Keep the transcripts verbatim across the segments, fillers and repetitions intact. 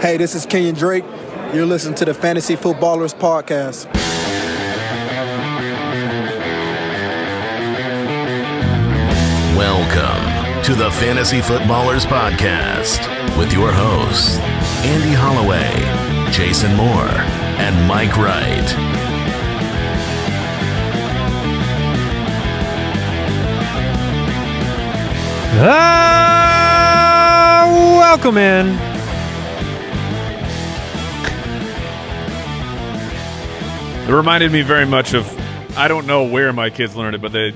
Hey, this is Kenyon Drake. You're listening to the Fantasy Footballers Podcast. Welcome to the Fantasy Footballers Podcast with your hosts, Andy Holloway, Jason Moore, and Mike Wright. Ah, welcome in. It reminded me very much of, I don't know where my kids learned it, but they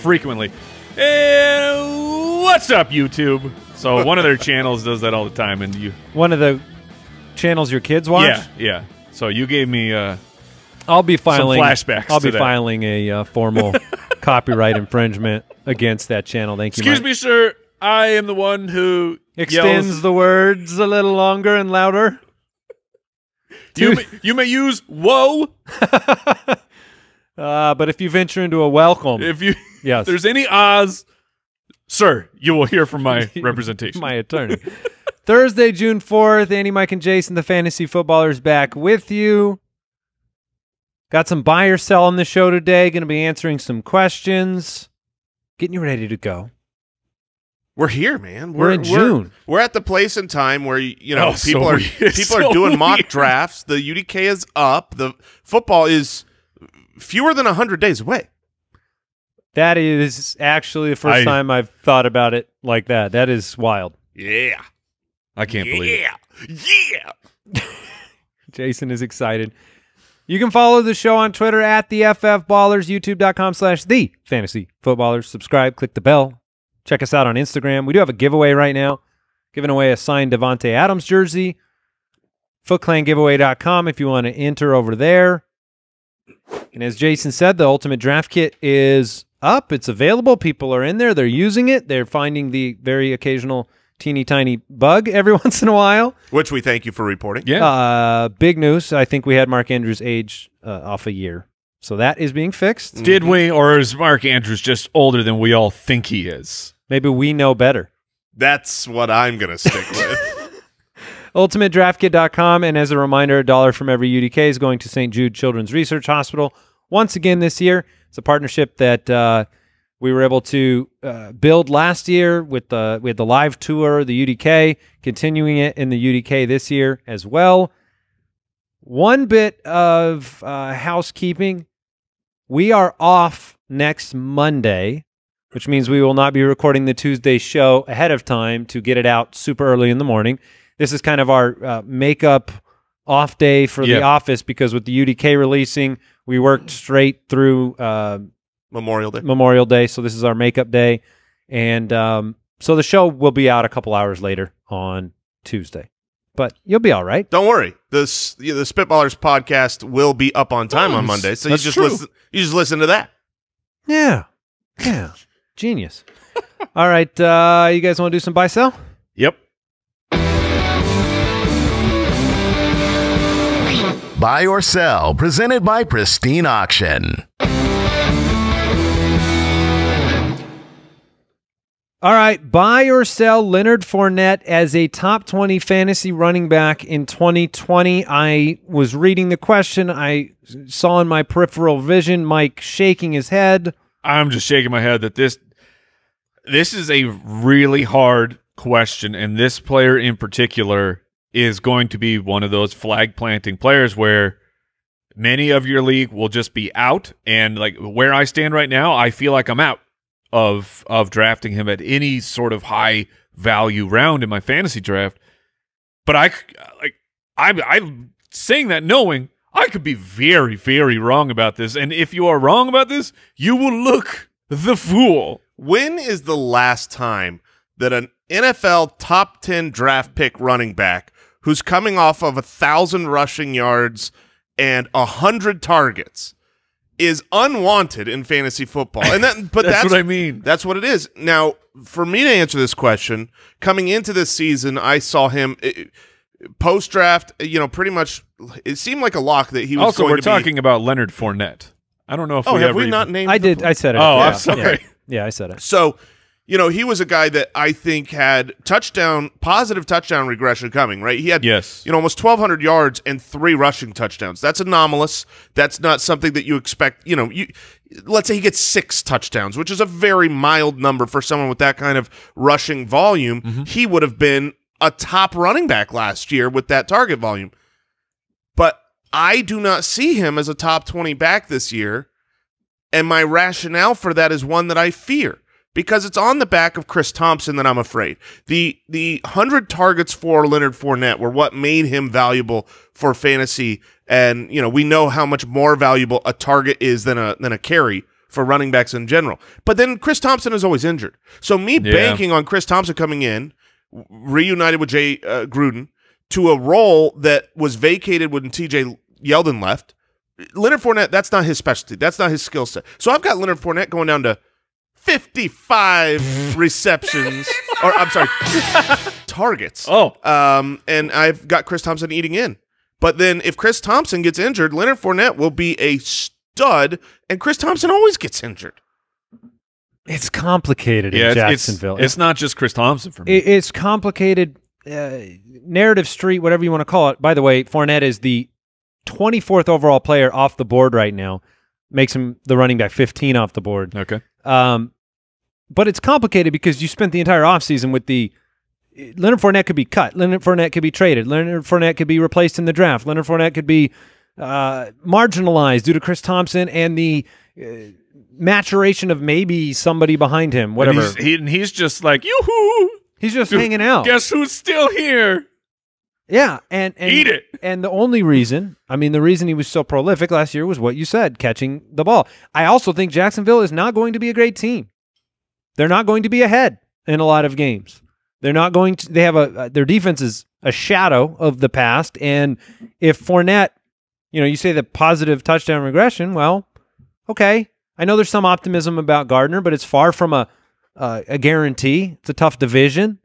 frequently, hey, what's up, YouTube? So one of their channels does that all the time. And you, one of the channels your kids watch? Yeah, yeah. So you gave me uh, I'll be filing, some flashbacks I'll be that. filing a uh, formal copyright infringement against that channel. Thank you. Excuse Mike. me, sir. I am the one who extends yells. the words a little longer and louder. You may, you may use whoa, uh, but if you venture into a welcome, if you yes, if there's any ahs, sir, you will hear from my representation, my attorney. Thursday, June fourth. Andy, Mike, and Jason, the Fantasy Footballers, back with you. Got some buy or sell on the show today. Going to be answering some questions. Getting you ready to go. We're here, man. We're, we're in June. We're, we're at the place and time where, you know, oh, people so are people so are doing weird. mock drafts. The U D K is up. The football is fewer than one hundred days away. That is actually the first I, time I've thought about it like that. That is wild. Yeah. I can't yeah. believe it. Yeah. Jason is excited. You can follow the show on Twitter at the F F Ballers, YouTube.com slash the Fantasy Footballers. Subscribe, click the bell. Check us out on Instagram. We do have a giveaway right now, giving away a signed Devontae Adams jersey. Foot Clan Giveaway dot com if you want to enter over there. And as Jason said, the Ultimate Draft Kit is up. It's available. People are in there. They're using it. They're finding the very occasional teeny tiny bug every once in a while, which we thank you for reporting. Yeah. Uh, big news. I think we had Mark Andrews age uh, off a year. So that is being fixed. Mm-hmm. Did we? Or is Mark Andrews just older than we all think he is? Maybe we know better. That's what I'm going to stick with. Ultimate Draft Kit dot com. And as a reminder, a dollar from every U D K is going to Saint Jude Children's Research Hospital. Once again this year, it's a partnership that uh, we were able to uh, build last year with the we had the live tour, the U D K, continuing it in the U D K this year as well. One bit of uh, housekeeping: we are off next Monday, which means we will not be recording the Tuesday show ahead of time to get it out super early in the morning. This is kind of our uh, makeup off day for yep. the office, because with the U D K releasing, we worked straight through. Uh, Memorial Day. Memorial Day. So this is our makeup day. And um, so the show will be out a couple hours later on Tuesday. But you'll be all right. Don't worry. The, you know, the Spitballers podcast will be up on time oh, on Monday. So you just, listen, you just listen to that. Yeah. Yeah. Genius. All right. Uh, you guys want to do some buy sell? Yep. Buy or sell, presented by Pristine Auction. All right, buy or sell Leonard Fournette as a top twenty fantasy running back in twenty twenty. I was reading the question. I saw in my peripheral vision Mike shaking his head. I'm just shaking my head that this this is a really hard question, and this player in particular is going to be one of those flag planting players where many of your league will just be out, and like where I stand right now, I feel like I'm out of of drafting him at any sort of high value round in my fantasy draft. But I like I'm I'm saying that knowing I could be very, very wrong about this. And if you are wrong about this, you will look the fool. When is the last time that an N F L top ten draft pick running back who's coming off of a thousand rushing yards and a hundred targets is unwanted in fantasy football? And that, but that's, that's what I mean. That's what it is. Now, for me to answer this question, coming into this season, I saw him post-draft, you know, pretty much it seemed like a lock that he was also, going we're to talking be, about Leonard Fournette. I don't know if oh, we have ever we not even, named I did. Player. I said it. Oh, yeah. I'm sorry. Yeah. yeah, I said it. So you know, he was a guy that I think had touchdown, positive touchdown regression coming, right? He had, yes. you know, almost twelve hundred yards and three rushing touchdowns. That's anomalous. That's not something that you expect, you know, you, let's say he gets six touchdowns, which is a very mild number for someone with that kind of rushing volume. Mm-hmm. He would have been a top running back last year with that target volume. But I do not see him as a top twenty back this year. And my rationale for that is one that I fear, because it's on the back of Chris Thompson that I'm afraid. The the one hundred targets for Leonard Fournette were what made him valuable for fantasy, and you know we know how much more valuable a target is than a than a carry for running backs in general. But then Chris Thompson is always injured. So me yeah. banking on Chris Thompson coming in, reunited with Jay uh, Gruden, to a role that was vacated when T J Yeldon left, Leonard Fournette, that's not his specialty. That's not his skill set. So I've got Leonard Fournette going down to fifty-five receptions, or I'm sorry, targets. Oh. Um, and I've got Chris Thompson eating in. But then if Chris Thompson gets injured, Leonard Fournette will be a stud, and Chris Thompson always gets injured. It's complicated yeah, in it's, Jacksonville. It's, it's not just Chris Thompson for me. It, it's complicated. Uh, narrative street, whatever you want to call it. By the way, Fournette is the twenty-fourth overall player off the board right now. Makes him the running back fifteen off the board. Okay. Um, but it's complicated because you spent the entire offseason with the Leonard Fournette could be cut. Leonard Fournette could be traded. Leonard Fournette could be replaced in the draft. Leonard Fournette could be uh, marginalized due to Chris Thompson and the uh, maturation of maybe somebody behind him, whatever. And he's, he, he's just like, yoo-hoo! He's just Dude, hanging out. Guess who's still here? Yeah, and, and eat it. And the only reason, I mean, the reason he was so prolific last year was what you said, catching the ball. I also think Jacksonville is not going to be a great team. They're not going to be ahead in a lot of games. They're not going to. They have a their defense is a shadow of the past. And if Fournette, you know, you say the positive touchdown regression. Well, okay, I know there's some optimism about Gardner, but it's far from a uh, a guarantee. It's a tough division.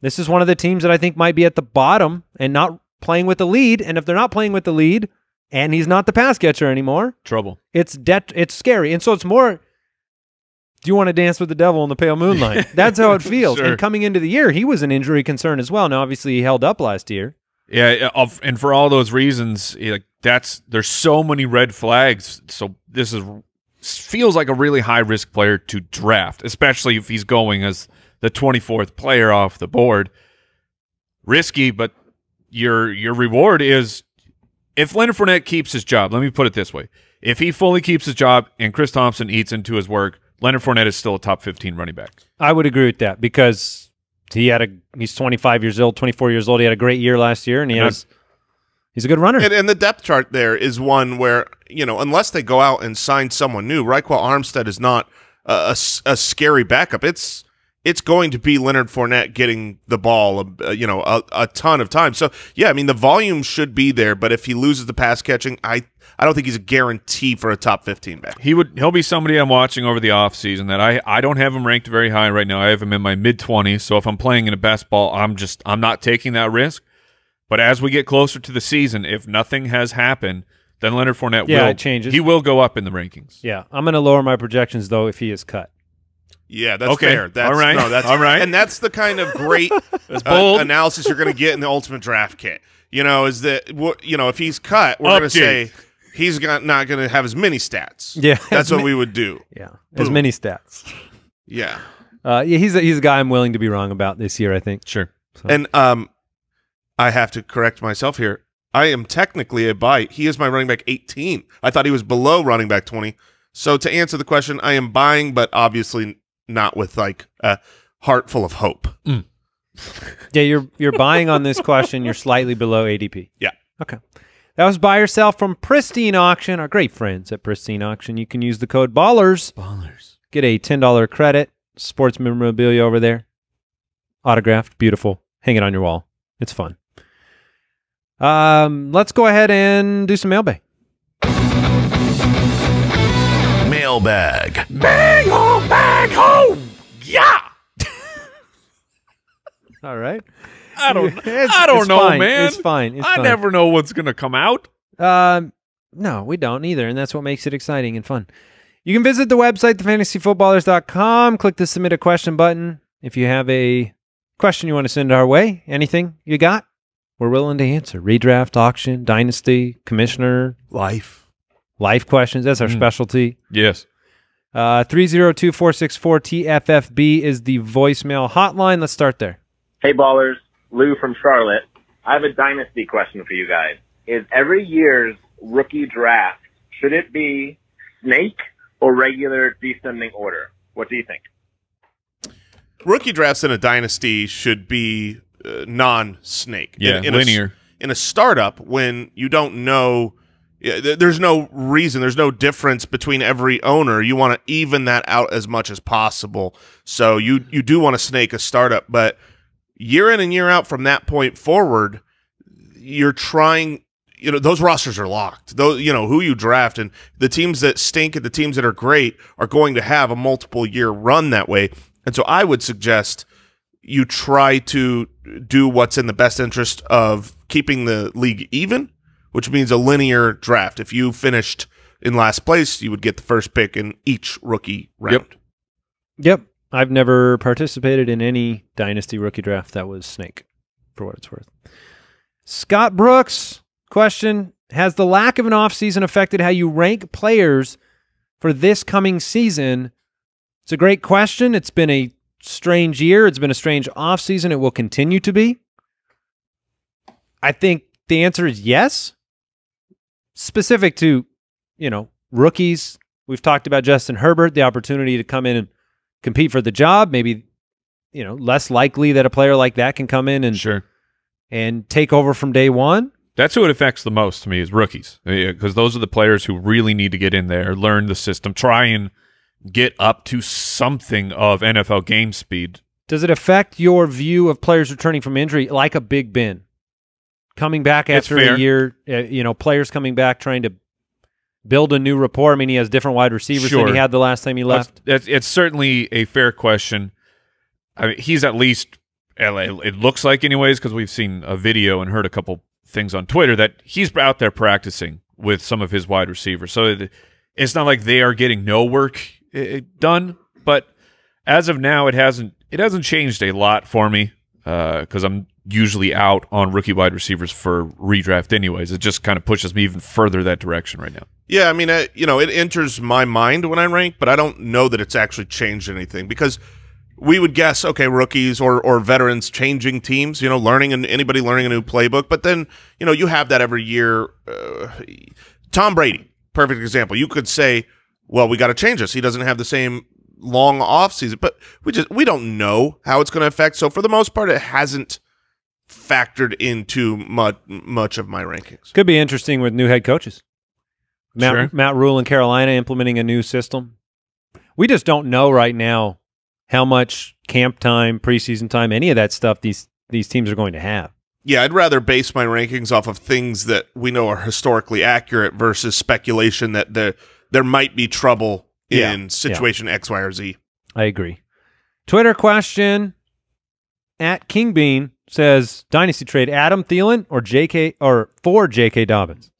This is one of the teams that I think might be at the bottom and not playing with the lead. And if they're not playing with the lead and he's not the pass catcher anymore, trouble. It's det it's scary. And so it's more, do you want to dance with the devil in the pale moonlight? That's how it feels. Sure. And coming into the year, he was an injury concern as well. Now, obviously, he held up last year. Yeah, and for all those reasons, like that's there's so many red flags. So this is feels like a really high-risk player to draft, especially if he's going as – the twenty-fourth player off the board. Risky, but your your reward is if Leonard Fournette keeps his job, let me put it this way. If he fully keeps his job and Chris Thompson eats into his work, Leonard Fournette is still a top fifteen running back. I would agree with that because he had a he's twenty-five years old, twenty-four years old. He had a great year last year, and he and has I'm, he's a good runner. And, and the depth chart there is one where, you know, unless they go out and sign someone new, Raquel Armstead is not a, a, a scary backup. It's It's going to be Leonard Fournette getting the ball, uh, you know, a, a ton of time. So yeah, I mean the volume should be there, but if he loses the pass catching, I I don't think he's a guarantee for a top fifteen back. He would he'll be somebody I'm watching over the offseason that I I don't have him ranked very high right now. I have him in my mid twenties. So if I'm playing in a best ball, I'm just I'm not taking that risk. But as we get closer to the season, if nothing has happened, then Leonard Fournette yeah, will it changes. He will go up in the rankings. Yeah, I'm going to lower my projections though if he is cut. Yeah, that's okay. fair. That's, All right. No, that's, All right. And that's the kind of great uh, analysis you're going to get in the Ultimate Draft Kit. You know, is that you know if he's cut, we're going to say he's not going to have as many stats. Yeah, that's what we would do. Yeah, Boom. as many stats. Yeah, uh, yeah. He's a, he's a guy I'm willing to be wrong about this year. I think sure. So. And um, I have to correct myself here. I am technically a buy. He is my running back eighteen. I thought he was below running back twenty. So to answer the question, I am buying, but obviously. Not with like a heart full of hope. Mm. Yeah, you're you're buying on this question. You're slightly below A D P. Yeah. Okay. That was Buy Yourself from Pristine Auction, our great friends at Pristine Auction. You can use the code BALLERS. Ballers. Get a ten dollar credit. Sports memorabilia over there. Autographed. Beautiful. Hang it on your wall. It's fun. Um, let's go ahead and do some mailbag. Mailbag. Bang ho, bag ho, yeah. All right. I don't. It's, I don't know, fine. man. It's fine. It's I fine. never know what's gonna come out. Um, no, we don't either, and that's what makes it exciting and fun. You can visit the website, the fantasy footballers dot com. Click the Submit a Question button. If you have a question you want to send our way, anything you got, we're willing to answer. Redraft, auction, dynasty, commissioner. Life. Life questions. That's our mm. specialty. Yes. Uh, three oh two, four six four, T F F B is the voicemail hotline. Let's start there. Hey, ballers. Lou from Charlotte. I have a dynasty question for you guys. Is every year's rookie draft, should it be snake or regular descending order? What do you think? Rookie drafts in a dynasty should be uh, non-snake. Yeah, in, in linear. A, in a startup, when you don't know... There's no reason. There's no difference between every owner. You want to even that out as much as possible. So you you do want to snake a startup, but year in and year out from that point forward, you're trying. You know those rosters are locked. Those you know who you draft and the teams that stink and the teams that are great are going to have a multiple year run that way. And so I would suggest you try to do what's in the best interest of keeping the league even, which means a linear draft. If you finished in last place, you would get the first pick in each rookie round. Yep. Yep. I've never participated in any dynasty rookie draft that was snake, for what it's worth. Scott Brooks, question, has the lack of an offseason affected how you rank players for this coming season? It's a great question. It's been a strange year. It's been a strange offseason. It will continue to be. I think the answer is yes. Specific to, you know, rookies, we've talked about Justin Herbert, the opportunity to come in and compete for the job. Maybe, you know, less likely that a player like that can come in and sure and take over from day one. That's who it affects the most to me is rookies, because those are the players who really need to get in there, learn the system, try and get up to something of N F L game speed. Does it affect your view of players returning from injury, like a Big Ben? Coming back after a year, uh, you know, players coming back trying to build a new rapport. I mean, he has different wide receivers sure. than he had the last time he left. It's, it's certainly a fair question. I mean, he's at least, it looks like anyways, because we've seen a video and heard a couple things on Twitter that he's out there practicing with some of his wide receivers. So it, it's not like they are getting no work done. But as of now, it hasn't it hasn't changed a lot for me because uh, I'm usually out on rookie wide receivers for redraft anyways. It just kind of pushes me even further that direction right now. Yeah, I mean, I, you know, it enters my mind when I rank, but I don't know that it's actually changed anything because we would guess, okay, rookies or, or veterans changing teams, you know, learning and anybody learning a new playbook. But then, you know, you have that every year. Uh, Tom Brady, perfect example. You could say, well, we got to change this. He doesn't have the same long offseason, but we just we don't know how it's going to affect. So for the most part, it hasn't factored into much, much of my rankings. Could be interesting with new head coaches. Matt, sure. Matt Rule in Carolina implementing a new system. We just don't know right now how much camp time, preseason time, any of that stuff these these teams are going to have. Yeah, I'd rather base my rankings off of things that we know are historically accurate versus speculation that the, there might be trouble yeah. in situation yeah. X, Y, or Z. I agree. Twitter question at King Bean says, dynasty trade Adam Thielen or J K or for J K Dobbins.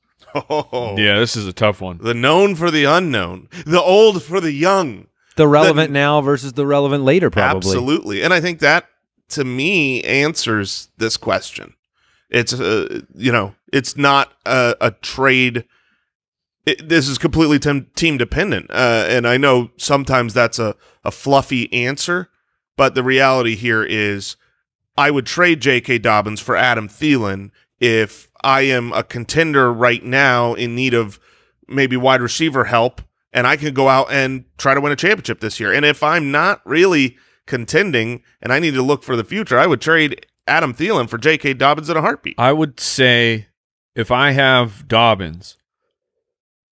Oh, yeah, this is a tough one. The known for the unknown, the old for the young, the relevant the, now versus the relevant later, probably. Absolutely, and I think that to me answers this question. It's uh, you know, it's not a, a trade. It, this is completely team team dependent, uh, and I know sometimes that's a a fluffy answer, but the reality here is, I would trade J K. Dobbins for Adam Thielen if I am a contender right now in need of maybe wide receiver help, and I can go out and try to win a championship this year. And if I'm not really contending and I need to look for the future, I would trade Adam Thielen for J K. Dobbins in a heartbeat. I would say if I have Dobbins,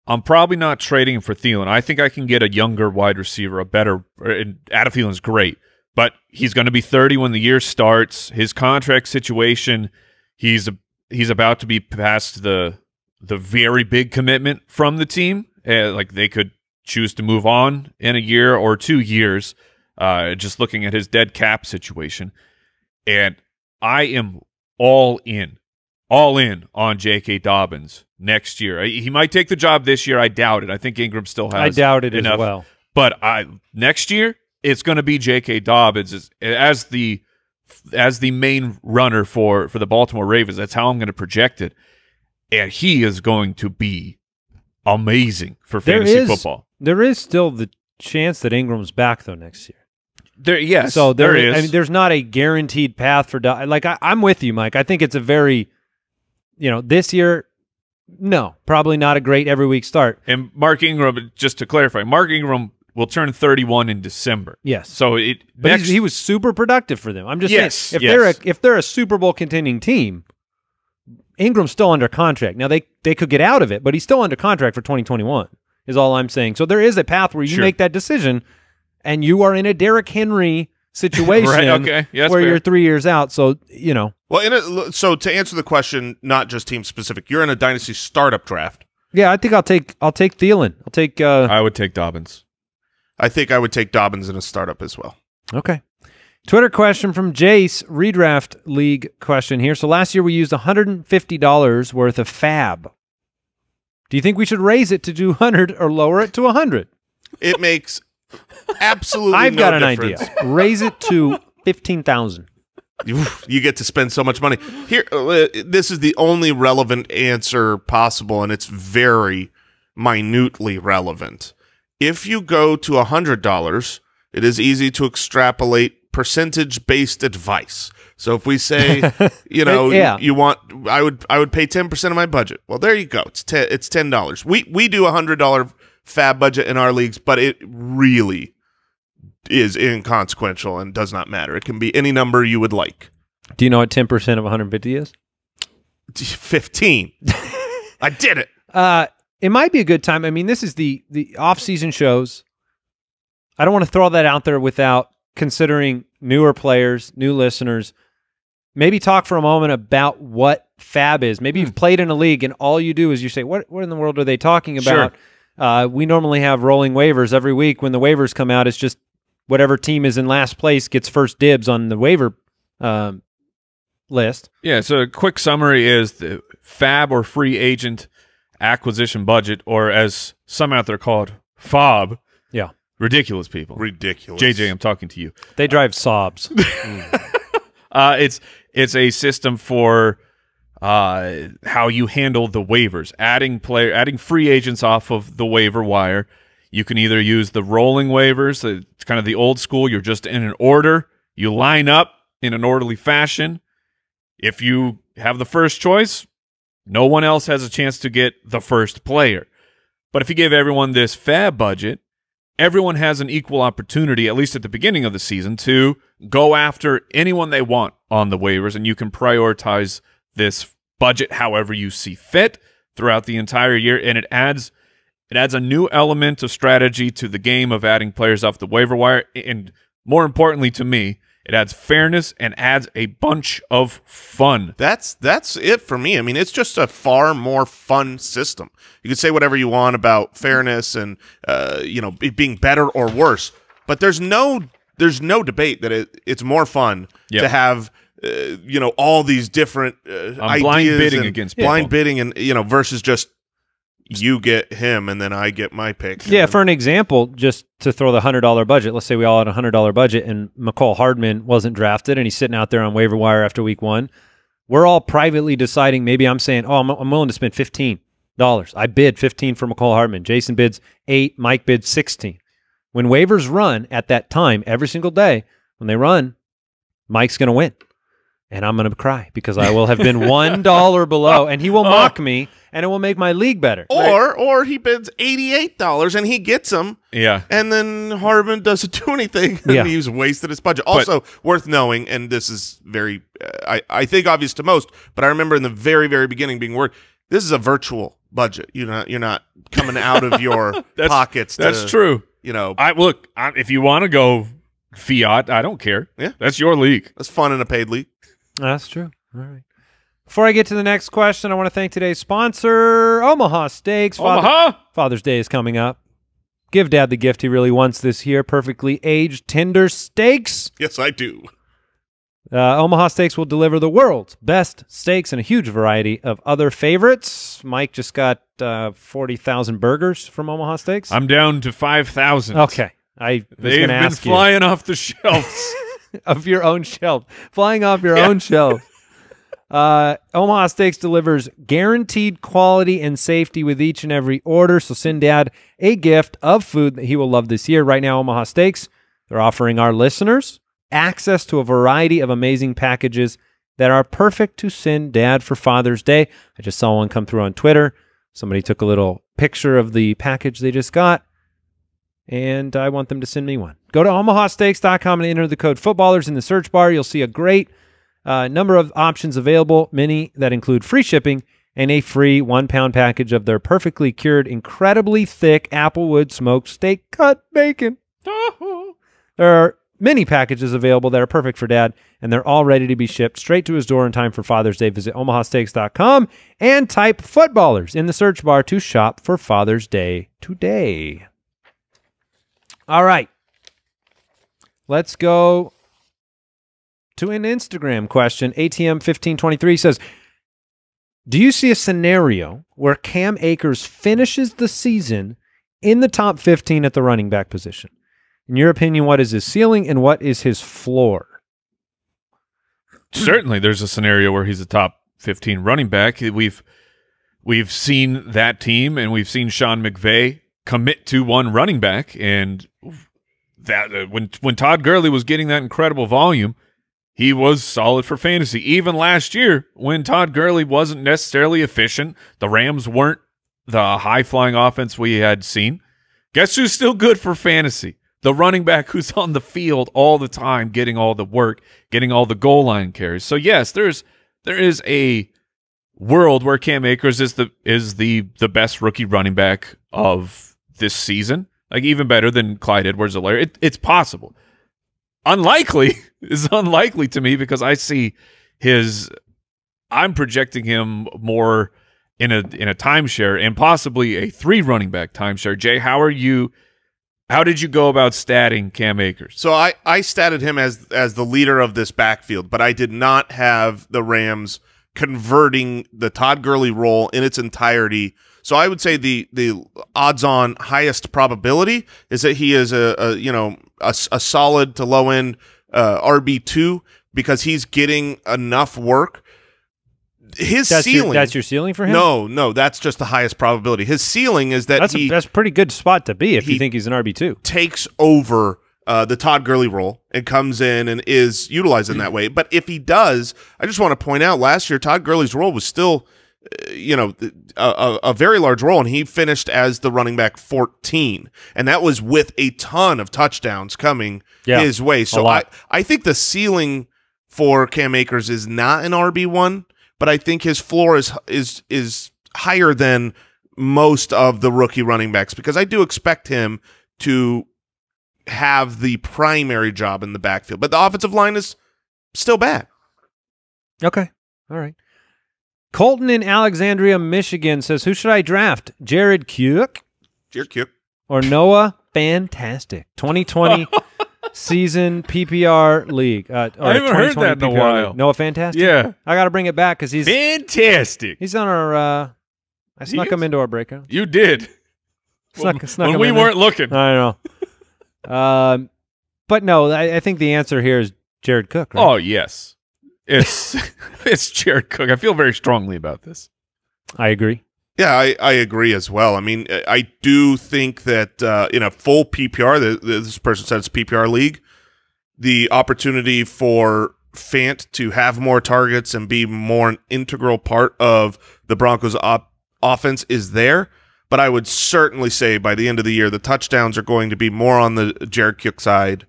I'm probably not trading him for Thielen. I think I can get a younger wide receiver, a better – Adam Thielen's great. But he's going to be thirty when the year starts. His contract situation, he's a, he's about to be past the the very big commitment from the team. Uh, like they could choose to move on in a year or two years. Uh, just looking at his dead cap situation, and I am all in, all in on J K. Dobbins next year. He might take the job this year. I doubt it. I think Ingram still has I doubt it enough. as well. But I next year, it's going to be J K. Dobbins as, as the as the main runner for, for the Baltimore Ravens. That's how I'm going to project it. And he is going to be amazing for fantasy there is, football. There is still the chance that Ingram's back, though, next year. There, yes, so there, there is. I mean, there's not a guaranteed path for Dobbins. Like, I, I'm with you, Mike. I think it's a very, you know, this year, no, probably not a great every week start. And Mark Ingram, just to clarify, Mark Ingram will turn thirty-one in December. Yes. So it, but next, he was super productive for them. I'm just yes, saying, if yes. they're a, if they're a Super Bowl contending team, Ingram's still under contract. Now they they could get out of it, but he's still under contract for twenty twenty-one. Is all I'm saying. So there is a path where you sure. make that decision. And you are in a Derrick Henry situation right, okay. yeah, where fair. you're three years out. So, you know. Well, in a, so to answer the question, not just team specific, you're in a dynasty startup draft. Yeah, I think I'll take I'll take Thielen. I'll take uh, I would take Dobbins. I think I would take Dobbins in a startup as well. Okay. Twitter question from Jace, redraft league question here. So last year we used one hundred fifty dollars worth of fab. Do you think we should raise it to two hundred or lower it to one hundred? It makes absolutely I've no got an difference. idea. Raise it to fifteen thousand. You get to spend so much money. Here, uh, this is the only relevant answer possible, and it's very minutely relevant. If you go to one hundred dollars, it is easy to extrapolate percentage-based advice. So if we say, you know, yeah. you want, I would, I would pay ten percent of my budget. Well, there you go. It's ten, it's ten dollars. We we do a hundred dollar fab budget in our leagues, but it really is inconsequential and does not matter. It can be any number you would like. Do you know what ten percent of one hundred fifty is? Fifteen. I did it. Uh, it might be a good time. I mean, this is the the off season shows. I don't want to throw that out there without considering newer players, new listeners. Maybe talk for a moment about what fab is. Maybe you've played in a league and all you do is you say, what, what in the world are they talking about? Sure. Uh, we normally have rolling waivers every week. When the waivers come out, it's just whatever team is in last place gets first dibs on the waiver um, list. Yeah, so a quick summary is the fab or free agent acquisition budget, or as some out there called fob. Yeah. Ridiculous people. Ridiculous. J J, I'm talking to you. They drive sobs. Mm. Uh, it's it's a system for uh, how you handle the waivers, adding player, adding free agents off of the waiver wire. You can either use the rolling waivers, it's kind of the old school. You're just in an order. You line up in an orderly fashion. If you have the first choice, no one else has a chance to get the first player. But if you give everyone this fab budget, everyone has an equal opportunity, at least at the beginning of the season, to go after anyone they want on the waivers, and you can prioritize this budget however you see fit throughout the entire year, and it adds it adds a new element of strategy to the game of adding players off the waiver wire, and more importantly to me, it adds fairness and adds a bunch of fun. That's that's it for me. I mean, it's just a far more fun system. You can say whatever you want about fairness and uh, you know, it being better or worse, but there's no there's no debate that it, it's more fun yep. to have uh, you know, all these different uh, ideas, blind bidding and against blind people. bidding, and you know, versus just you get him and then I get my pick. Yeah, for an example, just to throw the one hundred dollar budget, let's say we all had a one hundred dollar budget and McCall Hardman wasn't drafted and he's sitting out there on waiver wire after week one. We're all privately deciding, maybe I'm saying, oh, I'm, I'm willing to spend fifteen dollars. I bid fifteen dollars for McCall Hardman. Jason bids eight, Mike bids sixteen. When waivers run at that time, every single day, when they run, Mike's going to win. And I'm going to cry because I will have been one dollar below, and he will mock me, and it will make my league better. Or right? or he bids eighty-eight dollars, and he gets them, yeah. and then Hardman doesn't do anything, and yeah. he's wasted his budget. Also, but, worth knowing, and this is very, uh, I, I think, obvious to most, but I remember in the very, very beginning being worried, this is a virtual budget. You're not, you're not coming out of your that's, pockets. To, that's true. You know, I Look, I, if you want to go fiat, I don't care. Yeah, that's your league. That's fun in a paid league. That's true. All right. Before I get to the next question, I want to thank today's sponsor, Omaha Steaks. Father, Omaha? Father's Day is coming up. Give Dad the gift he really wants this year, perfectly aged, tender steaks. Yes, I do. Uh, Omaha Steaks will deliver the world's best steaks and a huge variety of other favorites. Mike just got uh, forty thousand burgers from Omaha Steaks. I'm down to five thousand. Okay. I They've been ask flying you. off the shelves. Of your own shelf. Flying off your yeah. own shelf. Uh, Omaha Steaks delivers guaranteed quality and safety with each and every order. So send Dad a gift of food that he will love this year. Right now, Omaha Steaks, they're offering our listeners access to a variety of amazing packages that are perfect to send Dad for Father's Day. I just saw one come through on Twitter. Somebody took a little picture of the package they just got, and I want them to send me one. Go to omaha steaks dot com and enter the code footballers in the search bar. You'll see a great uh, number of options available, many that include free shipping and a free one-pound package of their perfectly cured, incredibly thick applewood smoked steak cut bacon. There are many packages available that are perfect for Dad, and they're all ready to be shipped straight to his door in time for Father's Day. Visit omaha steaks dot com and type footballers in the search bar to shop for Father's Day today. All right. Let's go to an Instagram question. A T M fifteen twenty-three says, do you see a scenario where Cam Akers finishes the season in the top fifteen at the running back position? In your opinion, what is his ceiling and what is his floor? Certainly there's a scenario where he's a top fifteen running back. We've we've seen that team, and we've seen Sean McVay commit to one running back, and that uh, when when Todd Gurley was getting that incredible volume, he was solid for fantasy. Even last year when Todd Gurley wasn't necessarily efficient, the Rams weren't the high-flying offense we had seen. Guess who's still good for fantasy? The running back who's on the field all the time, getting all the work, getting all the goal line carries. So yes, there's there is a world where Cam Akers is the is the the best rookie running back of this season, like even better than Clyde Edwards-Helaire. It, it's possible. Unlikely is unlikely to me because I see his. I'm projecting him more in a in a timeshare and possibly a three running back timeshare. Jay, how are you? How did you go about statting Cam Akers? So I, I statted him as as the leader of this backfield, but I did not have the Rams converting the Todd Gurley role in its entirety. So I would say the the odds on highest probability is that he is a, a you know a, a solid to low end uh, R B two because he's getting enough work. His that's ceiling. Your, that's your ceiling for him? No, no, that's just the highest probability. His ceiling is that that's he, a, that's a pretty good spot to be if you think he's an R B two. Takes over uh, the Todd Gurley role and comes in and is utilized in that way. But if he does, I just want to point out last year Todd Gurley's role was still, uh, you know, a, a, a very large role, and he finished as the running back fourteen, and that was with a ton of touchdowns coming yeah, his way. So I I think the ceiling for Cam Akers is not an R B one. But I think his floor is is is higher than most of the rookie running backs because I do expect him to have the primary job in the backfield. But the offensive line is still bad. Okay. All right. Colton in Alexandria, Michigan says, who should I draft? Jared Cook? Jared Cook. Or Noah Fantastic. twenty twenty season P P R league. Uh, I haven't heard that in a while. Noah Fantastic? Yeah. I got to bring it back because he's... Fantastic. He's on our... Uh, I snuck him into our breakout. You did. Snuck, well, snuck when him we in weren't there. looking. I don't know. um, but no, I, I think the answer here is Jared Cook, right? Oh, yes. It's, it's Jared Cook. I feel very strongly about this. I agree. Yeah, I, I agree as well. I mean, I do think that uh, in a full P P R, the, the, this person said it's P P R league, the opportunity for Fant to have more targets and be more an integral part of the Broncos' op offense is there. But I would certainly say by the end of the year, the touchdowns are going to be more on the Jared Cook side.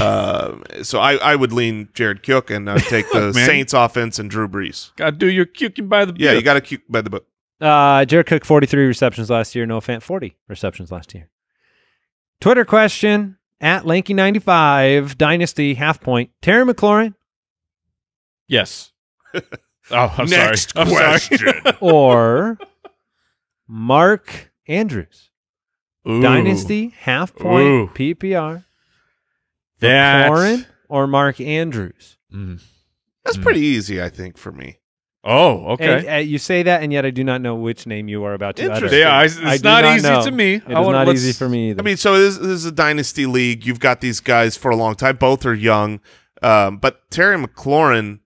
Uh, so I, I would lean Jared Cook and uh, take the Saints offense and Drew Brees. Got to do your cuking by the book. Yeah, you got to cuke by the book. Uh, Jared Cook, forty-three receptions last year. Noah Fant, forty receptions last year. Twitter question, at Lanky ninety-five, Dynasty, half point. Terry McLaurin? Yes. oh, I'm Next sorry. question. I'm sorry. Or Mark Andrews? Ooh. Dynasty, half point, Ooh. P P R. That. McLaurin or Mark Andrews? Mm. That's mm. pretty easy, I think, for me. Oh, okay. And, and you say that, and yet I do not know which name you are about to utter. Yeah, I, it's I not, not easy know. to me. It's not easy for me either. I mean, so this, this is a dynasty league. You've got these guys for a long time. Both are young, um, but Terry McLaurin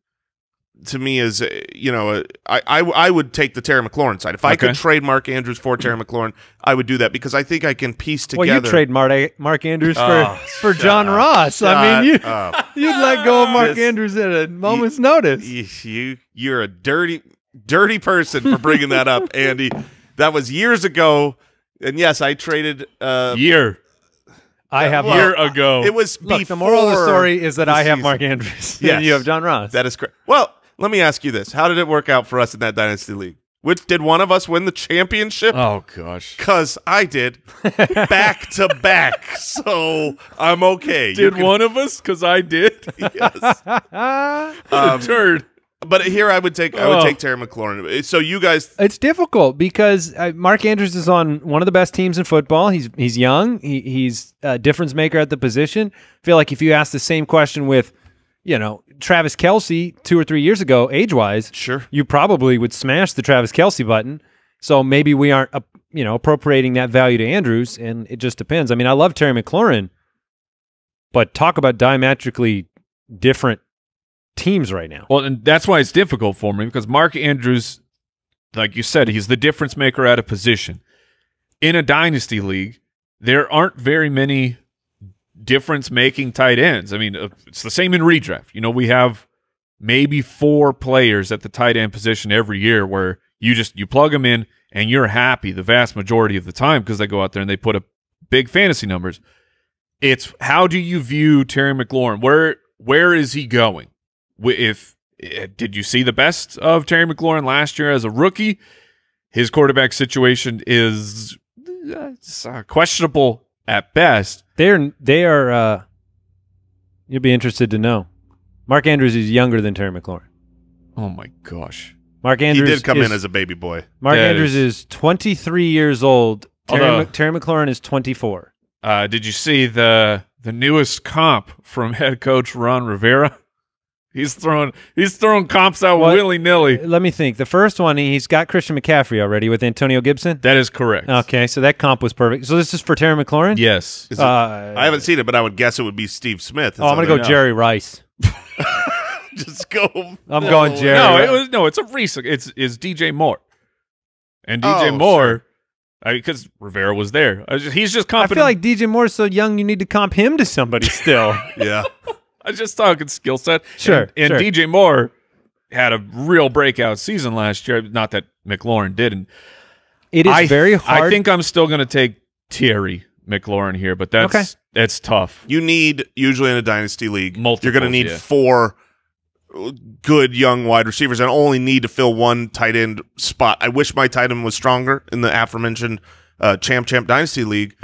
to me is, you know, I I, I would take the Terry McLaurin side. If I okay. could trade Mark Andrews for Terry McLaurin, I would do that because I think I can piece together. Well, you trade Mark Mark Andrews for oh, for John up. Ross. Shut I mean, you up. you'd let go of Mark Just, Andrews at a moment's you, notice. You. you You're a dirty, dirty person for bringing that up, Andy. That was years ago, and yes, I traded uh, year. I have well, year ago. It was Look, before. The moral of the story is that I have season. Mark Andrews. Yes. And you have John Ross. That is correct. Well, let me ask you this: how did it work out for us in that dynasty league? Which did one of us win the championship? Oh gosh, because I did back to back, so I'm okay. Did can... one of us? Because I did. Yes. um, Turd. But here I would take I would oh. take Terry McLaurin. So you guys, it's difficult because uh, Mark Andrews is on one of the best teams in football. He's he's young. He, he's a difference maker at the position. I feel like if you ask the same question with, you know, Travis Kelce two or three years ago, age wise, sure, you probably would smash the Travis Kelce button. So maybe we aren't uh, you know appropriating that value to Andrews, and it just depends. I mean, I love Terry McLaurin, but talk about diametrically different teams right now. Well, and that's why it's difficult for me, because Mark Andrews, like you said, he's the difference maker at a position. In a dynasty league, there aren't very many difference-making tight ends. I mean, it's the same in redraft. You know, we have maybe four players at the tight end position every year where you just you plug them in and you're happy the vast majority of the time because they go out there and they put up big fantasy numbers. It's how do you view Terry McLaurin? Where where is he going? If did you see the best of Terry McLaurin last year as a rookie? His quarterback situation is uh, questionable at best. They're they are. Uh, you'll be interested to know. Mark Andrews is younger than Terry McLaurin. Oh my gosh! Mark Andrews he did come is, in as a baby boy. Mark that Andrews is, is twenty-three years old. Terry, Although, Terry McLaurin is twenty-four. Uh, did you see the the newest comp from head coach Ron Rivera? He's throwing he's throwing comps out well, willy-nilly. Let me think. The first one, he's got Christian McCaffrey already with Antonio Gibson? That is correct. Okay, so that comp was perfect. So this is for Terry McLaurin? Yes. Uh, it, I haven't seen it, but I would guess it would be Steve Smith. Oh, I'm going to go no. Jerry Rice. Just go. I'm no. going Jerry. No, it was, no, it's a recent. It's, it's D J Moore. And D J oh, Moore, because Rivera was there. I was just, he's just comping. I feel like D J Moore's so young, you need to comp him to somebody still. Yeah. I was just talking skill set. Sure. And, and sure. D J Moore had a real breakout season last year. Not that McLaurin didn't. It is I, very hard. I think I'm still going to take Terry McLaurin here, but that's okay. that's tough. You need, usually in a dynasty league, Multiples, you're going to need yeah. four good young wide receivers and only need to fill one tight end spot. I wish my tight end was stronger in the aforementioned uh, Champ Champ Dynasty League.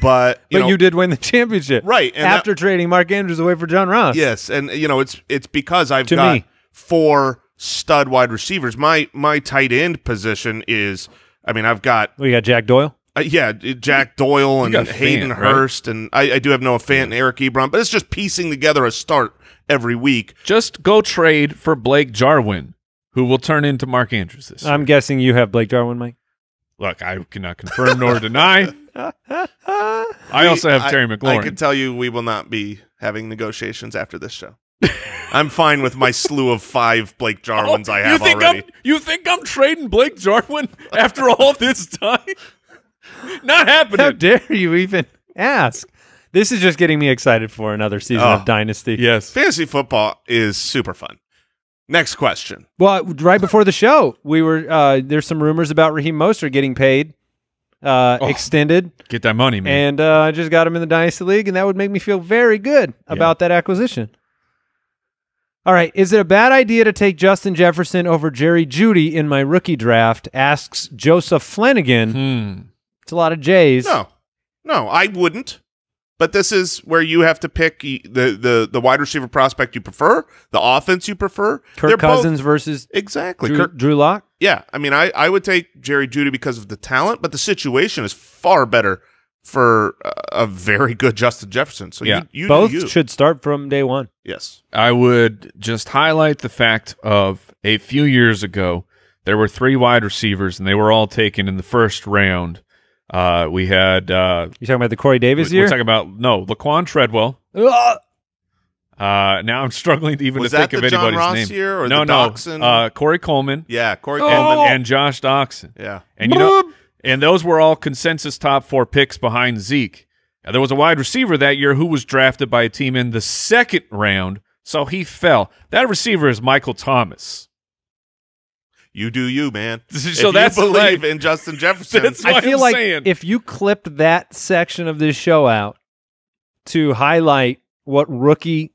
But, you, but know, you did win the championship, right? And after that, trading Mark Andrews away for John Ross, yes, and you know it's it's because I've to got me. four stud wide receivers. My my tight end position is, I mean, I've got we got Jack Doyle, uh, yeah, Jack Doyle and Hayden Fant, Hurst, right? and I, I do have Noah Fant and Eric Ebron, but it's just piecing together a start every week. Just go trade for Blake Jarwin, who will turn into Mark Andrews this year. I'm guessing you have Blake Jarwin, Mike. Look, I cannot confirm nor deny. I also have Terry McLaurin. I, I can tell you we will not be having negotiations after this show. I'm fine with my slew of five Blake Jarwins oh, I have you think already. I'm, you think I'm trading Blake Jarwin after all this time? Not happening. How dare you even ask? This is just getting me excited for another season oh, of Dynasty. Yes. Fantasy football is super fun. Next question. Well, right before the show, we were uh, there's some rumors about Raheem Mostert getting paid, uh, oh, extended. Get that money, man. And uh, I just got him in the Dynasty League, and that would make me feel very good yeah. about that acquisition. All right. Is it a bad idea to take Justin Jefferson over Jerry Jeudy in my rookie draft? Asks Joseph Flanagan. Hmm. It's a lot of J's. No. No, I wouldn't. But this is where you have to pick the, the, the wide receiver prospect you prefer, the offense you prefer. Kirk They're Cousins both, versus exactly Drew, Kirk, Drew Lock. Yeah, I mean, I, I would take Jerry Jeudy because of the talent, but the situation is far better for a very good Justin Jefferson. So yeah, you, you both you. should start from day one. Yes. I would just highlight the fact of a few years ago, there were three wide receivers, and they were all taken in the first round. Uh, we had... Uh, You're talking about the Corey Davis we, year? We're talking about... No, Laquan Treadwell. Uh, now I'm struggling to even to think of anybody's name. Was that the John Ross year or no, the Doxson? No, no. Uh, Corey Coleman. Yeah, Corey and, Coleman. And Josh Doxson. Yeah. And, you know, and those were all consensus top four picks behind Zeke. Now, there was a wide receiver that year who was drafted by a team in the second round, so he fell. That receiver is Michael Thomas. You do you, man. So if that's you believe like, in Justin Jefferson. That's what I feel I'm like saying. If you clipped that section of this show out to highlight what rookie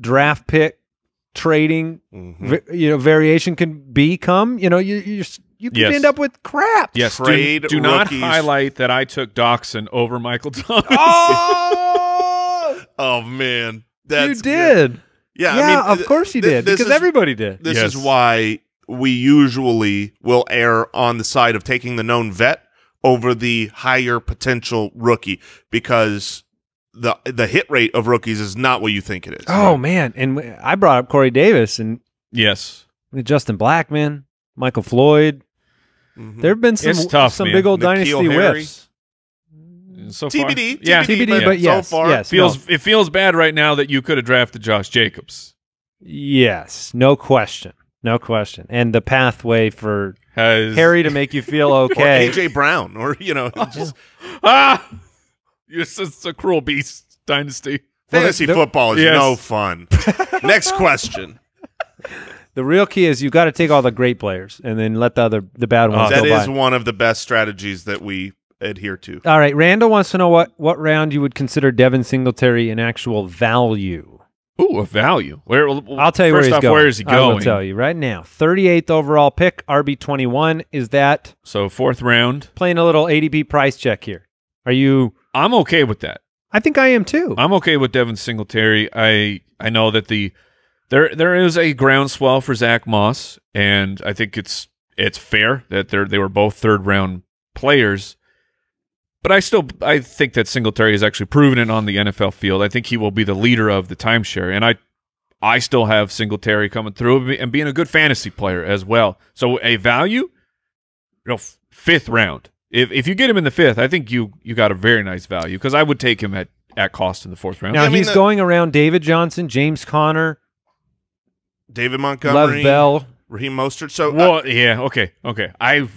draft pick trading, mm-hmm. you know, variation can become, you know, you you you could yes. end up with crap. Yes, trade. Do, do not highlight that I took Doxson over Michael Thomas. Oh, oh man, that's you did. Good. Yeah, yeah, I mean, of course you did because is, everybody did. This yes. is why. We usually will err on the side of taking the known vet over the higher potential rookie because the the hit rate of rookies is not what you think it is. Oh, right? Man. And I brought up Corey Davis and yes, Justin Blackman, Michael Floyd. Mm-hmm. There have been some, it's tough, some big old Nikhil dynasty Harry. whiffs. So T B D, yeah. T B D, but, but yes, so far. Yes, feels, no. It feels bad right now that you could have drafted Josh Jacobs. Yes, no question. No question. And the pathway for Has, Harry to make you feel okay. Or A J Brown or, you know. Oh. Just, ah, you're such a cruel beast, Dynasty. Fantasy well, football is yes. no fun. Next question. The real key is you've got to take all the great players and then let the other the bad ones uh, go That by. is one of the best strategies that we adhere to. All right. Randall wants to know what, what round you would consider Devin Singletary an actual value. Ooh, a value. Where, I'll tell you first where he's off, going. Where is he going? I'll tell you right now. thirty-eighth overall pick, R B twenty-one. Is that so? Fourth round. Playing a little A D P price check here. Are you? I'm okay with that. I think I am too. I'm okay with Devin Singletary. I I know that the there there is a groundswell for Zach Moss, and I think it's it's fair that they're they were both third round players. But I still I think that Singletary has actually proven it on the N F L field. I think he will be the leader of the timeshare, and I I still have Singletary coming through and being a good fantasy player as well. So a value, you know, fifth round. If if you get him in the fifth, I think you you got a very nice value because I would take him at at cost in the fourth round. Now I mean, he's the, going around David Johnson, James Conner, David Montgomery, Le'Veon Bell, Raheem Mostert. So well, uh, yeah, okay, okay, I've.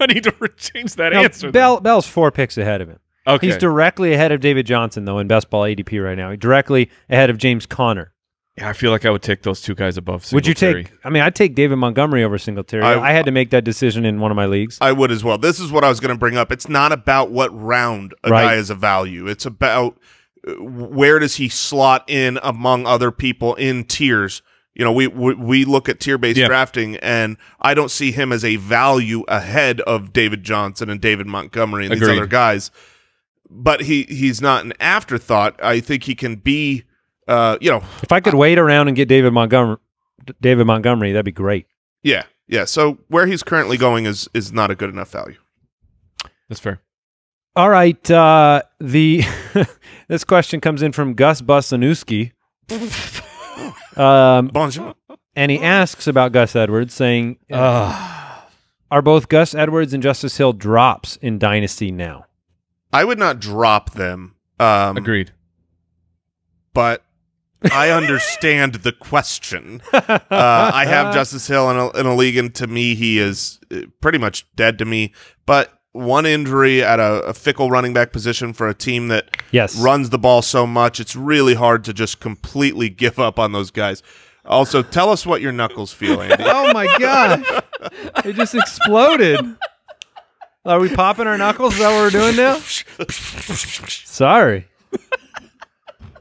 I need to change that now, answer. Bell, Bell's four picks ahead of him. Okay. He's directly ahead of David Johnson, though, in best ball A D P right now. He's directly ahead of James Conner. Yeah, I feel like I would take those two guys above Singletary. Would you take, I mean, I'd take David Montgomery over Singletary. I, I had to make that decision in one of my leagues. I would as well. This is what I was going to bring up. It's not about what round a right. guy is a value. It's about where does he slot in among other people in tiers. You know, we we, we look at tier-based yeah. drafting, and I don't see him as a value ahead of David Johnson and David Montgomery and Agreed. these other guys. But he he's not an afterthought. I think he can be, uh, you know. If I could I, wait around and get David Montgomery, David Montgomery, that'd be great. Yeah, yeah. So where he's currently going is is not a good enough value. That's fair. All right. Uh, the this question comes in from Gus Busanowski. Um, Bonjour. And he asks about Gus Edwards, saying, uh, are both Gus Edwards and Justice Hill drops in Dynasty now? I would not drop them. Um, Agreed. But I understand the question. Uh, I have Justice Hill in a, in a league, and to me, he is pretty much dead to me. But one injury at a, a fickle running back position for a team that yes. runs the ball so much, it's really hard to just completely give up on those guys. Also, tell us what your knuckles feel, Andy. Oh, my gosh. It just exploded. Are we popping our knuckles? Is that what we're doing now? Sorry.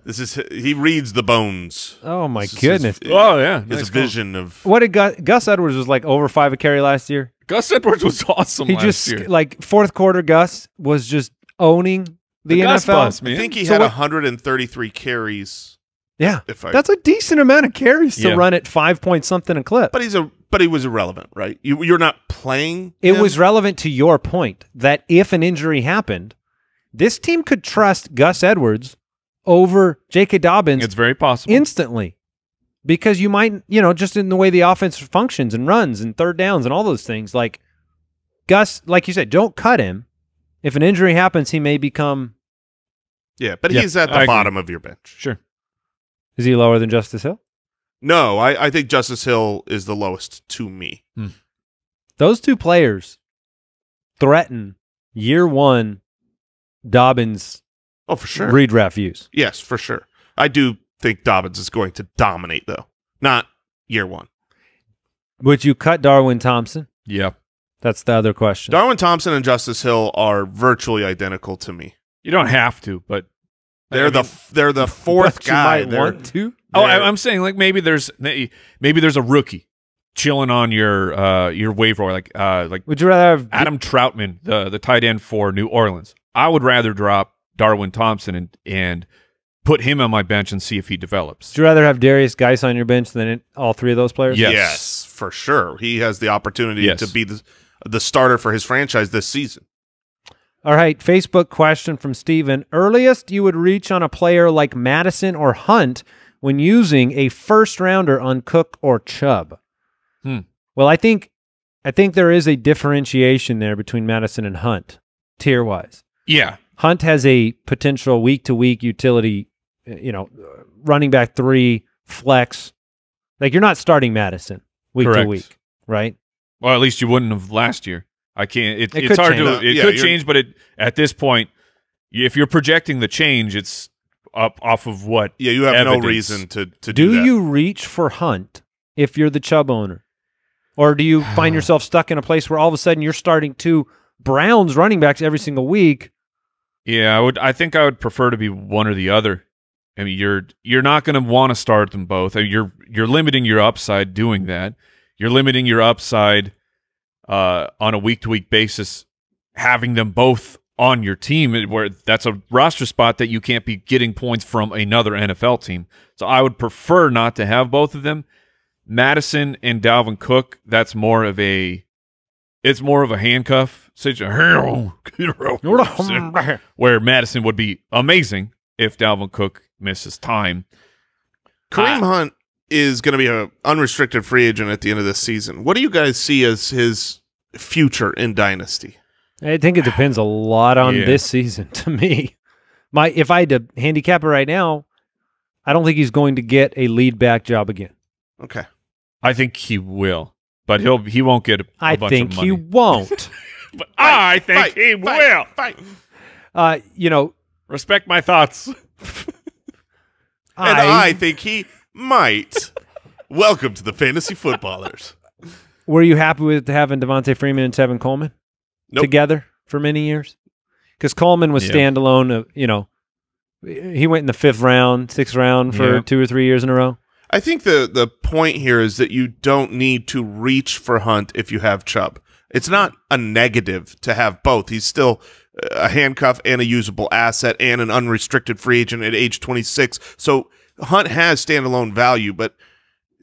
This is He reads the bones. Oh, my this goodness. His, oh, yeah. His nice vision cool. of... What did Gus, Gus Edwards was like over five a carry last year? Gus Edwards was awesome he last just, year. Like, fourth quarter Gus was just owning the, the N F L. Boss, man. I think he so had what, one hundred thirty-three carries. Yeah, if I, that's a decent amount of carries yeah. to run at five point something a clip. But he's a but he was irrelevant, right? You, you're not playing him? It was relevant to your point that if an injury happened, This team could trust Gus Edwards over J K. Dobbins. It's very possible. Instantly. Because you might, you know, just in the way the offense functions and runs and third downs and all those things, like Gus, like you said, don't cut him. If an injury happens, he may become. Yeah, but yeah, he's at the I bottom agree. of your bench. Sure. Is he lower than Justice Hill? No, I, I think Justice Hill is the lowest to me. Hmm. Those two players threaten year one Dobbins. Oh, for sure. Redraft views. Yes, for sure. I do think Dobbins is going to dominate, though. Not year one. Would you cut Darwin Thompson? Yeah. That's the other question. Darwin Thompson and Justice Hill are virtually identical to me. You don't have to, but they're I mean, the they're the fourth guy. You might want to? Oh, I'm saying like maybe there's maybe there's a rookie chilling on your uh, your waiver wire, like uh, like. Would you rather have Adam Troutman, the the tight end for New Orleans? I would rather drop Darwin Thompson and and put him on my bench and see if he develops. Would you rather have Darius Geis on your bench than all three of those players? Yes, yes for sure. He has the opportunity yes. to be the the starter for his franchise this season. All right, Facebook question from Steven. Earliest you would reach on a player like Madison or Hunt when using a first-rounder on Cook or Chubb? Hmm. Well, I think I think there is a differentiation there between Madison and Hunt, tier-wise. Yeah. Hunt has a potential week-to-week utility, you know, running back three, flex. Like, you're not starting Madison week-to-week, right? Well, at least you wouldn't have last year. I can't. It, it it's hard change. to. It yeah, could change, but it, at this point, if you're projecting the change, it's up off of what. Yeah, you have evidence. no reason to to do. Do that. you reach for Hunt if you're the Chubb owner, or do you find yourself stuck in a place where all of a sudden you're starting two Browns running backs every single week? Yeah, I would. I think I would prefer to be one or the other. I mean, you're you're not going to want to start them both. I mean, you're you're limiting your upside doing that. You're limiting your upside. Uh, on a week-to-week basis, having them both on your team, where that's a roster spot that you can't be getting points from another N F L team. So I would prefer not to have both of them. Madison and Dalvin Cook, that's more of a, it's more of a handcuff situation, where Madison would be amazing if Dalvin Cook misses time. Kareem uh, Hunt is going to be an unrestricted free agent at the end of this season. What do you guys see as his future in Dynasty? I think it depends a lot on yeah. this season to me. My, if I had to handicap it right now, I don't think he's going to get a lead back job again. Okay. I think he will, but he'll, he won't get a, I a bunch of money. I think he won't. But I think fight, he fight, will. Fight. Uh, you know, respect my thoughts. I, and I think he... might. Welcome to the Fantasy Footballers. Were you happy with having Devontae Freeman and Tevin Coleman nope. together for many years? Because Coleman was yeah. standalone. Uh, you know, he went in the fifth round, sixth round for yeah. two or three years in a row. I think the the point here is that you don't need to reach for Hunt if you have Chubb. It's not a negative to have both. He's still a handcuff and a usable asset and an unrestricted free agent at age twenty-six. So Hunt has standalone value, but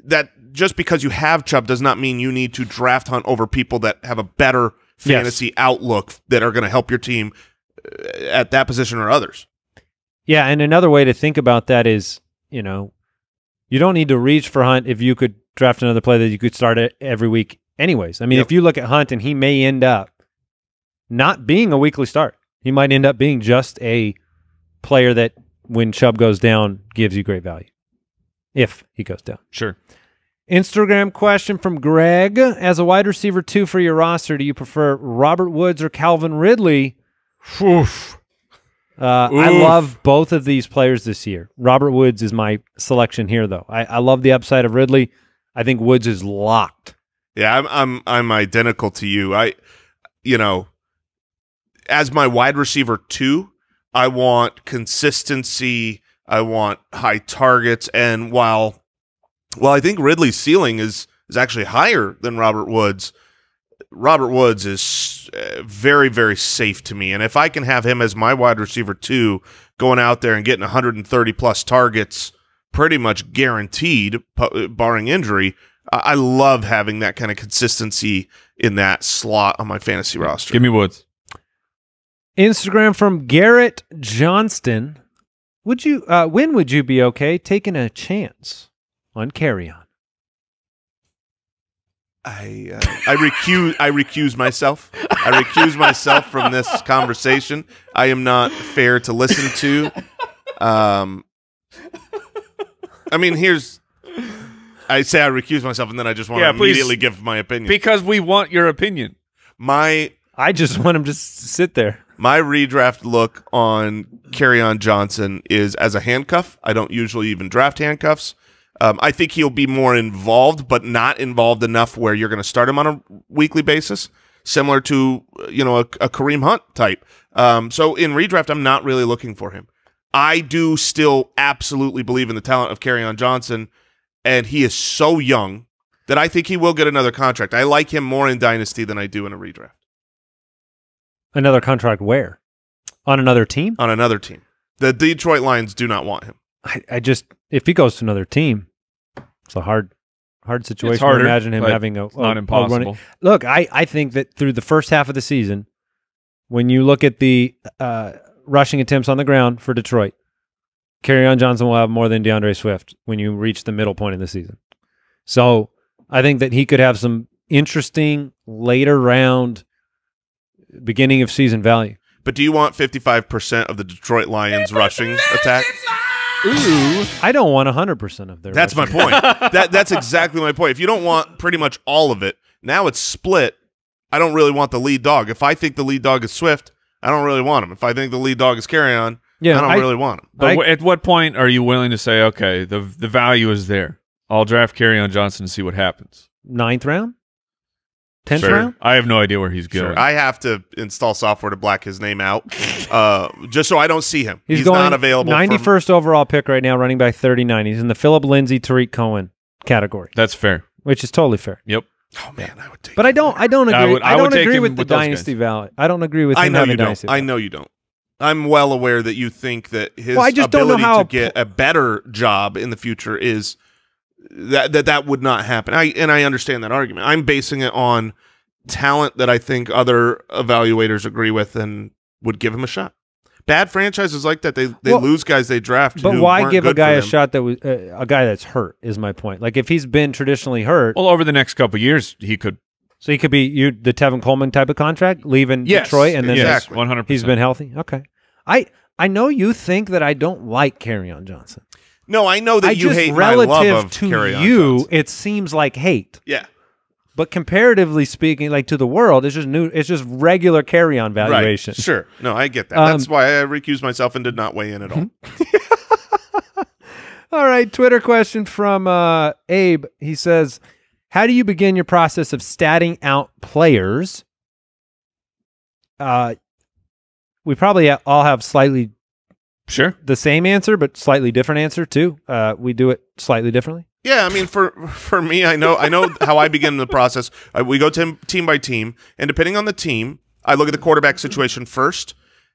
that just because you have Chubb does not mean you need to draft Hunt over people that have a better fantasy yes. outlook that are going to help your team at that position or others. Yeah, and another way to think about that is, you know, you don't need to reach for Hunt if you could draft another player that you could start at every week anyways. I mean, yep. if you look at Hunt and he may end up not being a weekly start. He might end up being just a player that when Chubb goes down, gives you great value. If he goes down. Sure. Instagram question from Greg. As a wide receiver two for your roster, do you prefer Robert Woods or Calvin Ridley? Oof. Uh, Oof. I love both of these players this year. Robert Woods is my selection here, though. I, I love the upside of Ridley. I think Woods is locked. Yeah, I'm I'm I'm identical to you. I you know, as my wide receiver two, I want consistency. I want high targets. And while, while I think Ridley's ceiling is is actually higher than Robert Woods, Robert Woods is very, very safe to me. And if I can have him as my wide receiver too, going out there and getting one hundred thirty plus targets, pretty much guaranteed, barring injury, I love having that kind of consistency in that slot on my fantasy roster. Give me Woods. Instagram from Garrett Johnston. Would you? Uh, when would you be okay taking a chance on carry-on? I uh, I recuse I recuse myself. I recuse myself from this conversation. I am not fair to listen to. Um, I mean, here's. I say I recuse myself, and then I just want yeah, to immediately please, give my opinion because we want your opinion. My I just want him to sit there. My redraft look on Kerryon Johnson is as a handcuff. I don't usually even draft handcuffs. Um, I think he'll be more involved, but not involved enough where you're going to start him on a weekly basis, similar to you know a, a Kareem Hunt type. Um, so in redraft, I'm not really looking for him. I do still absolutely believe in the talent of Kerryon Johnson, and he is so young that I think he will get another contract. I like him more in Dynasty than I do in a redraft. Another contract where? On another team? On another team. The Detroit Lions do not want him. I, I just, if he goes to another team, it's a hard, hard situation. It's harder, to imagine him having a, it's a not impossible. Look, I, I think that through the first half of the season, when you look at the uh, rushing attempts on the ground for Detroit, Kerryon Johnson will have more than DeAndre Swift when you reach the middle point of the season. So I think that he could have some interesting later round beginning of season value. But do you want fifty-five percent of the Detroit Lions rushing attack? Ooh, I don't want one hundred percent of their That's my point. that that's exactly my point. If you don't want pretty much all of it, now it's split. I don't really want the lead dog. If I think the lead dog is Swift, I don't really want him. If I think the lead dog is Kerryon, yeah, I don't I, really want him. But I, at what point are you willing to say, okay, the the value is there. I'll draft Kerryon Johnson and see what happens. Ninth round? Tenth sure. round? I have no idea where he's going. Sure. I have to install software to black his name out, uh, just so I don't see him. He's, he's going not available. ninety-first overall pick right now, running back thirty-nine. He's in the Philip Lindsay, Tariq Cohen category. That's fair, which is totally fair. Yep. Oh man, I would take. But him I don't. There. I don't agree. I, would, I, I don't agree with, with the dynasty value. I don't agree with. I him know you don't. I know you don't. I'm well aware that you think that his well, I just ability don't know how to get a better job in the future is. That, that that would not happen. I and I understand that argument. I'm basing it on talent that I think other evaluators agree with and would give him a shot. Bad franchises like that, they they well, lose guys they draft. But who why give a guy a shot that was uh, a guy that's hurt? Is my point. Like if he's been traditionally hurt, well, over the next couple of years, he could. So he could be you the Tevin Coleman type of contract, leaving yes, Detroit, and then exactly. one hundred percent. He's been healthy. Okay, I I know you think that I don't like Kerryon Johnson. No, I know that I you just, hate my love of Kerryon Johnson. Relative to you, it seems like hate. Yeah, but comparatively speaking, like to the world, it's just new. It's just regular carry-on valuation. Right. Sure. No, I get that. Um, That's why I recused myself and did not weigh in at all. All right. Twitter question from uh, Abe. He says, "How do you begin your process of statting out players?" Uh, we probably all have slightly. Sure. The same answer, but slightly different answer too. Uh, we do it slightly differently. Yeah, I mean, for for me, I know I know how I begin the process. I, we go team team by team, and depending on the team, I look at the quarterback situation first,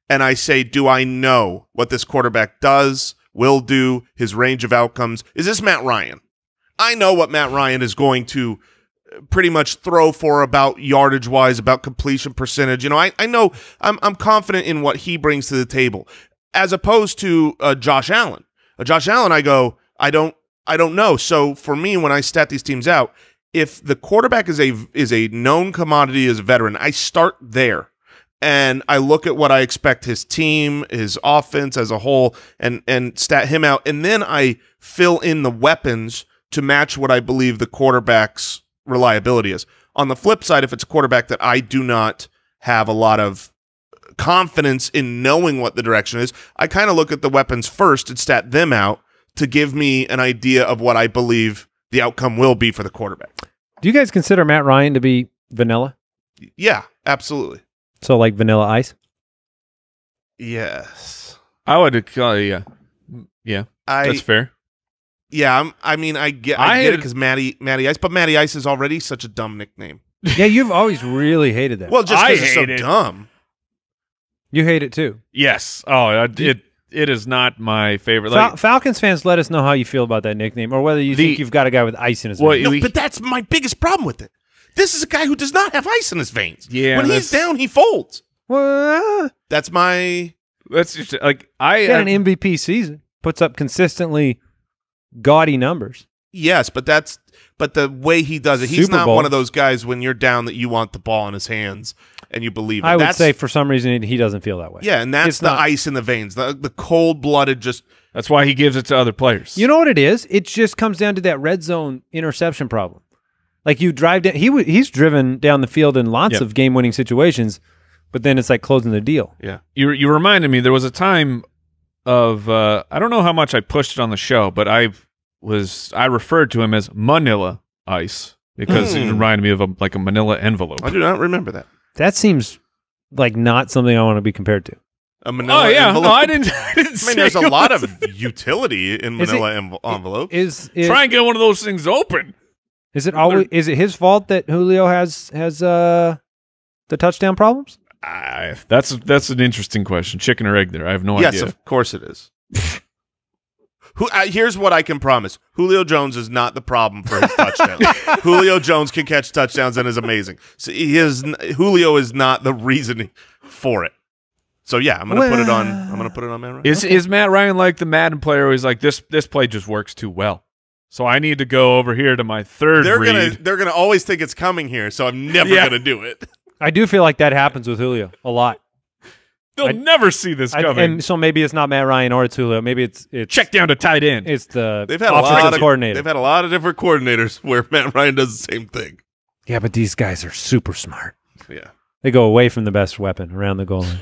and I say, do I know what this quarterback does, will do, his range of outcomes? Is this Matt Ryan? I know what Matt Ryan is going to pretty much throw for about yardage wise, about completion percentage. You know, I I know I'm I'm confident in what he brings to the table. As opposed to uh, Josh Allen, uh, Josh Allen, I go, I don't, I don't know. So for me, when I stat these teams out, if the quarterback is a is a known commodity as a veteran, I start there, and I look at what I expect his team, his offense as a whole, and and stat him out, and then I fill in the weapons to match what I believe the quarterback's reliability is. On the flip side, if it's a quarterback that I do not have a lot of confidence in knowing what the direction is, I kind of look at the weapons first and stat them out to give me an idea of what I believe the outcome will be for the quarterback. Do you guys consider Matt Ryan to be vanilla? Yeah, absolutely. So like Vanilla Ice? Yes. I would call uh, yeah. Yeah, I, that's fair. Yeah, I'm, I mean, I get, I I get it because Matty, Matty Ice, but Matty Ice is already such a dumb nickname. Yeah, you've always really hated that. Well, just because it's so it. dumb. You hate it too. Yes. Oh, it it is not my favorite. Fal like, Falcons fans, let us know how you feel about that nickname, or whether you the, think you've got a guy with ice in his well, veins. No, we, but that's my biggest problem with it. This is a guy who does not have ice in his veins. Yeah. When he's down, he folds. Well, That's my. That's just like I he had an M V P season. Puts up consistently gaudy numbers. Yes, but that's but the way he does it, he's not one of those guys when you're down that you want the ball in his hands and you believe it. I would say for some reason he doesn't feel that way. Yeah, and that's the ice in the veins, the, the cold-blooded just. That's why he gives it to other players. You know what it is? It just comes down to that red zone interception problem. Like you drive down, he he's driven down the field in lots yep. of game-winning situations, but then it's like closing the deal. Yeah, you you reminded me there was a time of uh, I don't know how much I pushed it on the show, but I was I referred to him as Manila Ice because mm. it reminded me of a, like a Manila envelope. I do not remember that. That seems like not something I want to be compared to. A Manila oh, yeah. envelope. No, I didn't, I didn't I mean, there's a lot of utility in Manila it, envelope. Is, is, Try and get one of those things open. Is it always? Is it his fault that Julio has has uh, the touchdown problems? I, that's that's an interesting question. Chicken or egg? There, I have no yes, idea. Yes, of course it is. Who? Uh, here's what I can promise: Julio Jones is not the problem for his touchdown. Julio Jones can catch touchdowns and is amazing. So he is. Julio is not the reason for it. So yeah, I'm gonna well, put it on. I'm gonna put it on Matt Ryan. Is okay. is Matt Ryan like the Madden player? Who's like this? This play just works too well. So I need to go over here to my third. They're read. gonna. They're gonna always think it's coming here. So I'm never yeah. gonna do it. I do feel like that happens with Julio a lot. They'll I'd, never see this I'd, coming. And so maybe it's not Matt Ryan or it's Julio. Maybe it's it's check down to tight end. It's the they've had a lot of coordinator. They've had a lot of different coordinators where Matt Ryan does the same thing. Yeah, but these guys are super smart. Yeah. They go away from the best weapon around the goal line.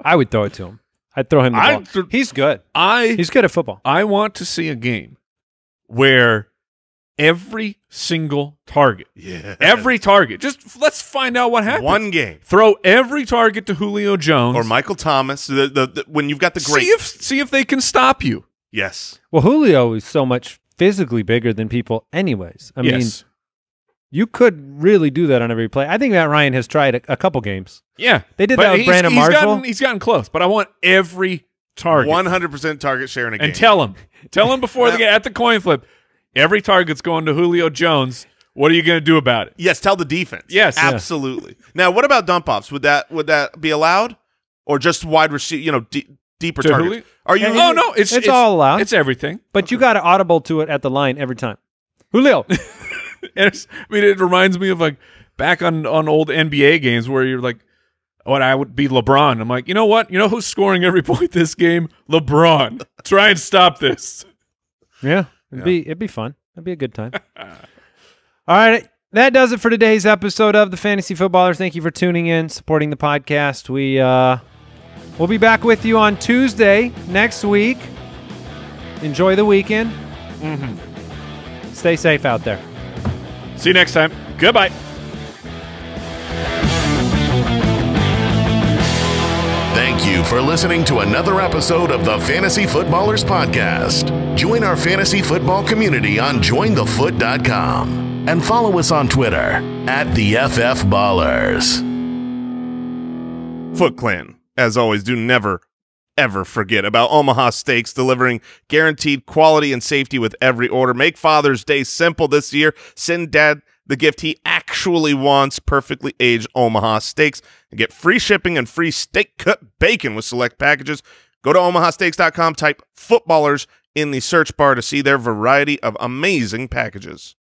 I would throw it to him. I'd throw him the I, ball. He's good. I He's good at football. I want to see a game where every single target, yeah, every target, just let's find out what happens. One game. Throw every target to Julio Jones. Or Michael Thomas, the, the, the, when you've got the great. See if, see if they can stop you. Yes. Well, Julio is so much physically bigger than people anyways. I yes. mean. You could really do that on every play. I think Matt Ryan has tried a, a couple games. Yeah. They did that with Brandon he's Marshall. Gotten, he's gotten close, but I want every target. one hundred percent target share in a and game. And tell him. Tell him before they get at the coin flip, every target's going to Julio Jones. What are you going to do about it? Yes, tell the defense. Yes. Absolutely. Yeah. Now, what about dump-offs? Would that would that be allowed? Or just wide receiver, you know, de deeper to targets? Julio? Are you? Yeah, oh, no. It's, it's, it's all allowed. It's everything. But okay. you got to audible to it at the line every time. Julio. I mean, it reminds me of like back on on old N B A games where you're like, "What oh, I would be LeBron." I'm like, you know what? You know who's scoring every point this game? LeBron. Try and stop this. Yeah, it'd yeah. be it'd be fun. It'd be a good time. All right, that does it for today's episode of the Fantasy Footballers. Thank you for tuning in, supporting the podcast. We uh, we'll be back with you on Tuesday next week. Enjoy the weekend. Mm-hmm. Stay safe out there. See you next time. Goodbye. Thank you for listening to another episode of the Fantasy Footballers Podcast. Join our fantasy football community on join the foot dot com and follow us on Twitter at the F F Ballers. Foot Clan, as always, do never, ever forget about Omaha Steaks, delivering guaranteed quality and safety with every order. Make Father's Day simple this year. Send Dad the gift he actually wants, perfectly aged Omaha Steaks, and get free shipping and free steak cut bacon with select packages. Go to omaha steaks dot com, type footballers in the search bar to see their variety of amazing packages.